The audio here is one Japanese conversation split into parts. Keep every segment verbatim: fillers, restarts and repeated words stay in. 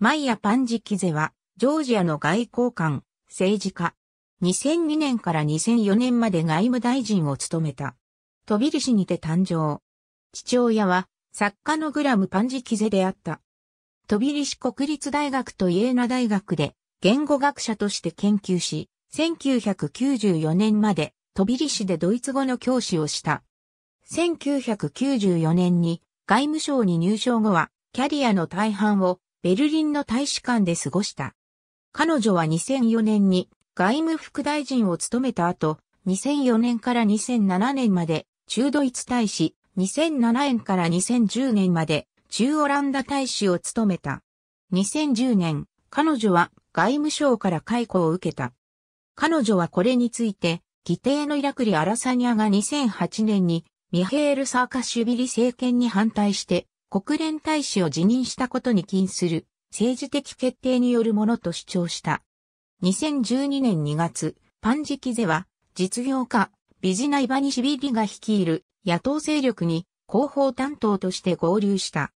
マイヤ・パンジキゼは、ジョージアの外交官、政治家。にせんにねんからにせんよねんまで外務大臣を務めた。トビリシにて誕生。父親は、作家のグラム・パンジキゼであった。トビリシ国立大学とイエーナ大学で、言語学者として研究し、せんきゅうひゃくきゅうじゅうよねんまで、トビリシでドイツ語の教師をした。せんきゅうひゃくきゅうじゅうよねんに、外務省に入省後は、キャリアの大半を、ベルリンの大使館で過ごした。彼女はにせんよねんに外務副大臣を務めた後、にせんよねんからにせんななねんまで駐ドイツ大使、にせんななねんからにせんじゅうねんまで駐オランダ大使を務めた。にせんじゅうねん、彼女は外務省から解雇を受けた。彼女はこれについて、義弟のイラクリ・アラサニャがにせんはちねんにミヘール・サーカシュビリ政権に反対して、国連大使を辞任したことに起因する政治的決定によるものと主張した。にせんじゅうにねんにがつ、パンジキゼは実業家ビジナ・イヴァニシビリが率いる野党勢力に広報担当として合流した。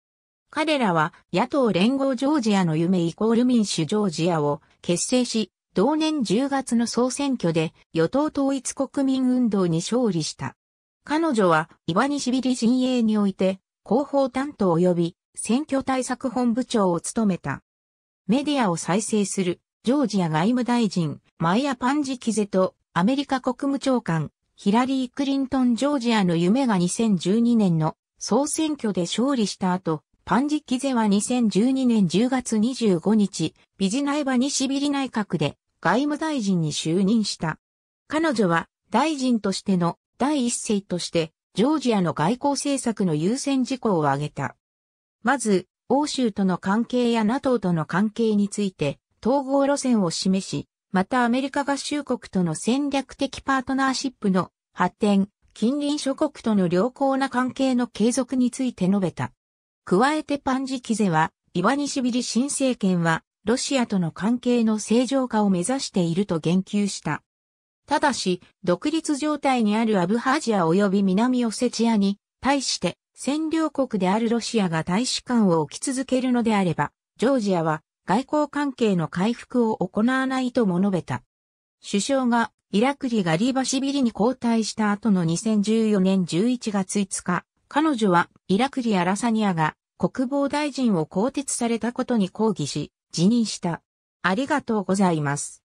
彼らは野党連合ジョージアの夢イコール民主ジョージアを結成し、同年じゅうがつの総選挙で与党統一国民運動に勝利した。彼女はイヴァニシビリ陣営において、広報担当及び選挙対策本部長を務めた。メディアを再生するジョージア外務大臣マイヤ・パンジキゼとアメリカ国務長官ヒラリー・クリントン・ジョージアの夢がにせんじゅうにねんの総選挙で勝利した後、パンジキゼはにせんじゅうにねんじゅうがつにじゅうごにち、ビジナ・イヴァニシビリ内閣で外務大臣に就任した。彼女は大臣としての第一声として、ジョージアの外交政策の優先事項を挙げた。まず、欧州との関係や NATO との関係について、統合路線を示し、またアメリカ合衆国との戦略的パートナーシップの発展、近隣諸国との良好な関係の継続について述べた。加えてパンジキゼは、イヴァニシビリ新政権は、ロシアとの関係の正常化を目指していると言及した。ただし、独立状態にあるアブハジア及び南オセチアに対して占領国であるロシアが大使館を置き続けるのであれば、ジョージアは外交関係の回復を行わないとも述べた。首相がイラクリ・ガリバシビリに交代した後のにせんじゅうよねんじゅういちがついつか、彼女はイラクリ・アラサニアが国防大臣を更迭されたことに抗議し、辞任した。ありがとうございます。